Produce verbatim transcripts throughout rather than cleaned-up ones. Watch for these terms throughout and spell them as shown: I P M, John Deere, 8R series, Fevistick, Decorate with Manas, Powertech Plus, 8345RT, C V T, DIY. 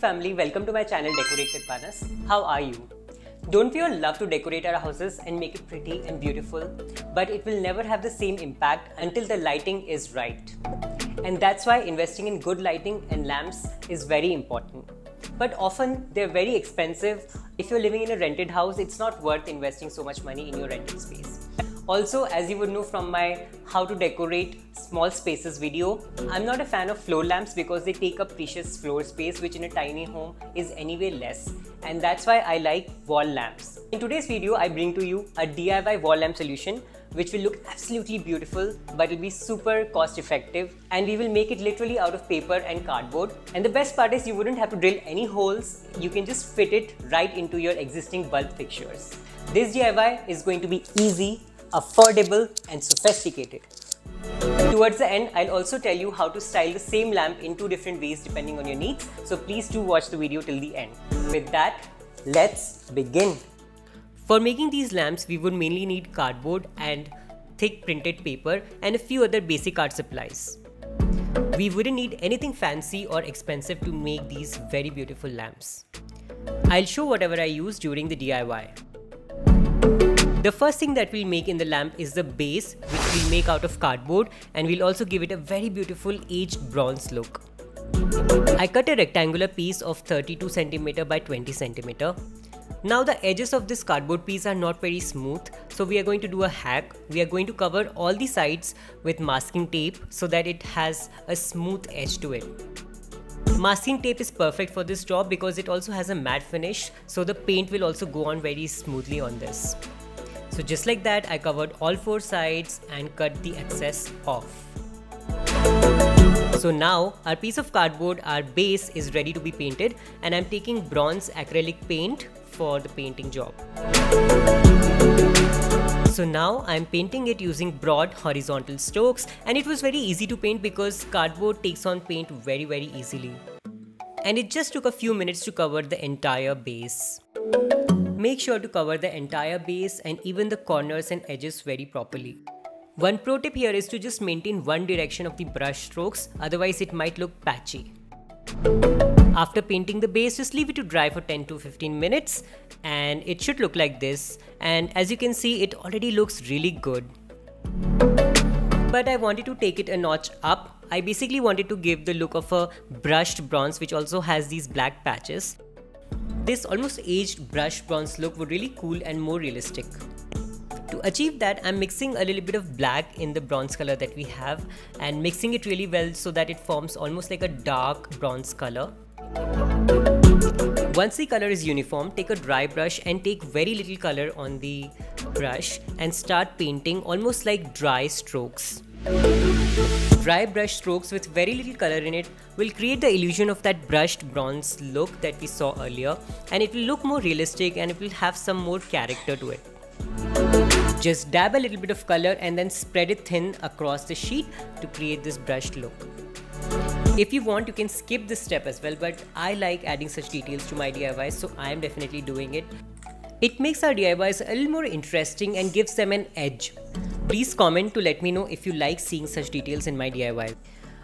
family, welcome to my channel Decorate with Manas. How are you? Don't we all love to decorate our houses and make it pretty and beautiful, but it will never have the same impact until the lighting is right. And that's why investing in good lighting and lamps is very important. But often they're very expensive. If you're living in a rented house, it's not worth investing so much money in your rented space. Also, as you would know from my how to decorate small spaces video, I'm not a fan of floor lamps because they take up precious floor space, which in a tiny home is anyway less, and that's why I like wall lamps. In today's video, I bring to you a D I Y wall lamp solution which will look absolutely beautiful, but it'll be super cost effective, and we will make it literally out of paper and cardboard. And the best part is you wouldn't have to drill any holes, you can just fit it right into your existing bulb fixtures. This D I Y is going to be easy, affordable and sophisticated. Towards the end, I'll also tell you how to style the same lamp in two different ways depending on your needs, so please do watch the video till the end. With that, let's begin. For making these lamps, we would mainly need cardboard and thick printed paper and a few other basic art supplies. We wouldn't need anything fancy or expensive to make these very beautiful lamps. I'll show whatever I use during the D I Y. The first thing that we'll make in the lamp is the base, which we'll make out of cardboard, and we'll also give it a very beautiful aged bronze look. I cut a rectangular piece of thirty-two centimeters by twenty centimeters. Now the edges of this cardboard piece are not very smooth, so we are going to do a hack. We are going to cover all the sides with masking tape so that it has a smooth edge to it. Masking tape is perfect for this job because it also has a matte finish, so the paint will also go on very smoothly on this. So just like that, I covered all four sides and cut the excess off. So now our piece of cardboard, our base, is ready to be painted, and I'm taking bronze acrylic paint for the painting job. So now I'm painting it using broad horizontal strokes, and it was very easy to paint because cardboard takes on paint very very easily. And it just took a few minutes to cover the entire base. Make sure to cover the entire base and even the corners and edges very properly. One pro tip here is to just maintain one direction of the brush strokes, otherwise it might look patchy. After painting the base, just leave it to dry for ten to fifteen minutes, and it should look like this. And as you can see, it already looks really good. But I wanted to take it a notch up. I basically wanted to give the look of a brushed bronze which also has these black patches. This almost aged brushed bronze look would really cool and more realistic. To achieve that, I'm mixing a little bit of black in the bronze color that we have and mixing it really well so that it forms almost like a dark bronze color. Once the color is uniform, take a dry brush and take very little color on the brush and start painting almost like dry strokes. Dry brush strokes with very little color in it will create the illusion of that brushed bronze look that we saw earlier, and it will look more realistic and it will have some more character to it. Just dab a little bit of color and then spread it thin across the sheet to create this brushed look. If you want, you can skip this step as well, but I like adding such details to my D I Ys, so I am definitely doing it. It makes our D I Ys a little more interesting and gives them an edge. Please comment to let me know if you like seeing such details in my D I Y.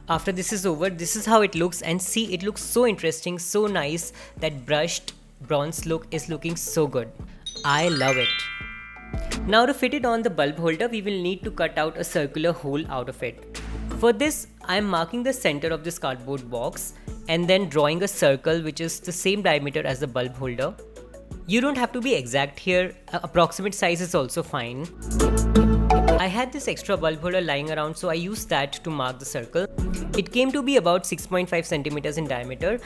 After this is over, this is how it looks, and see, it looks so interesting, so nice. That brushed bronze look is looking so good. I love it. Now to fit it on the bulb holder, we will need to cut out a circular hole out of it. For this, I am marking the center of this cardboard box and then drawing a circle which is the same diameter as the bulb holder. You don't have to be exact here, approximate size is also fine. I had this extra bulb holder lying around, so I used that to mark the circle. It came to be about six point five centimeters in diameter.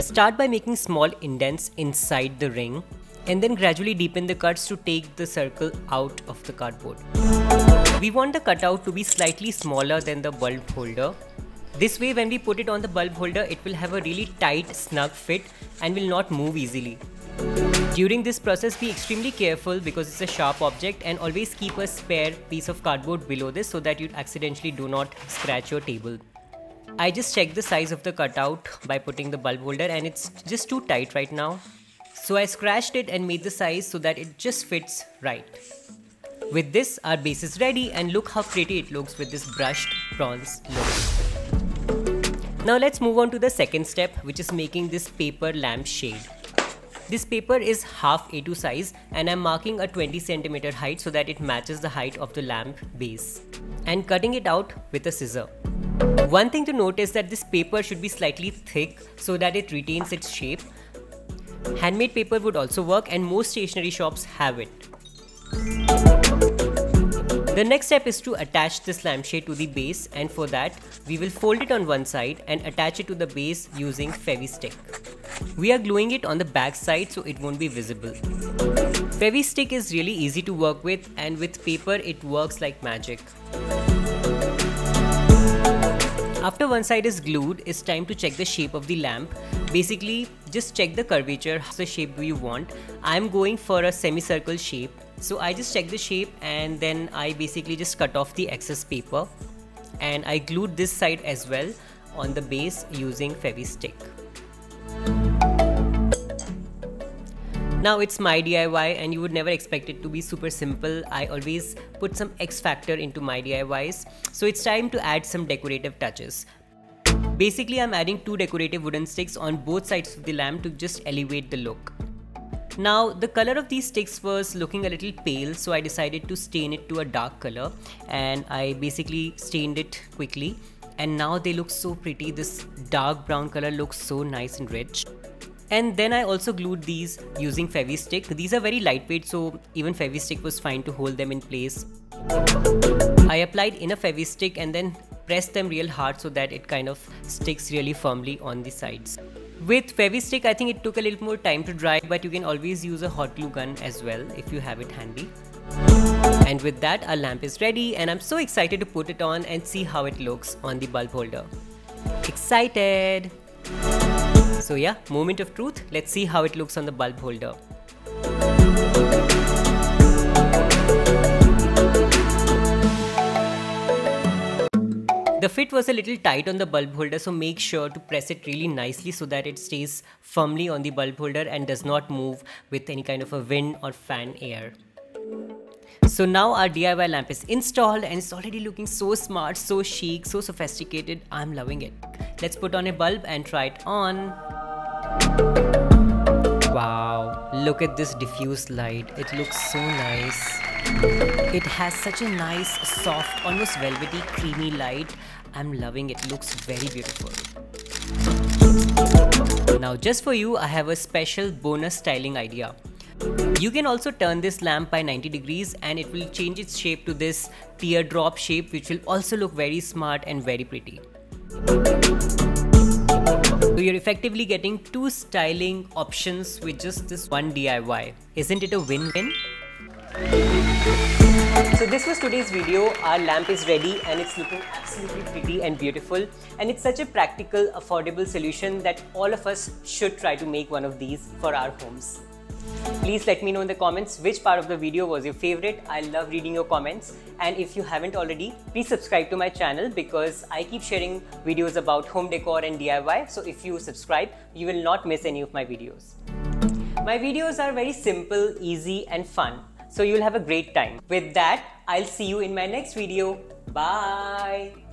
Start by making small indents inside the ring and then gradually deepen the cuts to take the circle out of the cardboard. We want the cutout to be slightly smaller than the bulb holder. This way, when we put it on the bulb holder, it will have a really tight, snug fit and will not move easily. During this process, be extremely careful because it's a sharp object, and always keep a spare piece of cardboard below this so that you accidentally do not scratch your table. I just checked the size of the cutout by putting the bulb holder, and it's just too tight right now. So I scratched it and made the size so that it just fits right. With this, our base is ready, and look how pretty it looks with this brushed bronze look. Now let's move on to the second step, which is making this paper lamp shade. This paper is half A two size and I'm marking a twenty centimeter height so that it matches the height of the lamp base, and cutting it out with a scissor. One thing to note is that this paper should be slightly thick so that it retains its shape. Handmade paper would also work and most stationery shops have it. The next step is to attach this lampshade to the base, and for that we will fold it on one side and attach it to the base using Fevistick. We are gluing it on the back side so it won't be visible. Fevistick is really easy to work with, and with paper it works like magic. After one side is glued, it's time to check the shape of the lamp. Basically, just check the curvature, the shape do you want. I'm going for a semicircle shape. So I just check the shape and then I basically just cut off the excess paper. And I glued this side as well on the base using Fevistick. Now it's my D I Y, and you would never expect it to be super simple. I always put some X factor into my D I Ys. So it's time to add some decorative touches. Basically, I'm adding two decorative wooden sticks on both sides of the lamp to just elevate the look. Now, the color of these sticks was looking a little pale, so I decided to stain it to a dark color, and I basically stained it quickly, and now they look so pretty. This dark brown color looks so nice and rich. And then I also glued these using Fevistick. These are very lightweight, so even Fevistick was fine to hold them in place. I applied enough Fevistick and then pressed them real hard so that it kind of sticks really firmly on the sides. With Fevistick, I think it took a little more time to dry, but you can always use a hot glue gun as well if you have it handy. And with that, our lamp is ready, and I'm so excited to put it on and see how it looks on the bulb holder. Excited! So yeah, moment of truth, let's see how it looks on the bulb holder. The fit was a little tight on the bulb holder, so make sure to press it really nicely so that it stays firmly on the bulb holder and does not move with any kind of a wind or fan air. So now our D I Y lamp is installed and it's already looking so smart, so chic, so sophisticated. I'm loving it. Let's put on a bulb and try it on. Wow, look at this diffused light. It looks so nice. It has such a nice, soft, almost velvety, creamy light. I'm loving it. It looks very beautiful. Now just for you, I have a special bonus styling idea. You can also turn this lamp by ninety degrees and it will change its shape to this teardrop shape, which will also look very smart and very pretty. So you're effectively getting two styling options with just this one D I Y. Isn't it a win-win? So this was today's video. Our lamp is ready and it's looking absolutely pretty and beautiful, and it's such a practical, affordable solution that all of us should try to make one of these for our homes. Please let me know in the comments which part of the video was your favorite. I love reading your comments, and if you haven't already, please subscribe to my channel because I keep sharing videos about home decor and D I Y. So if you subscribe, you will not miss any of my videos. My videos are very simple, easy and fun. So you'll have a great time. With that, I'll see you in my next video. Bye!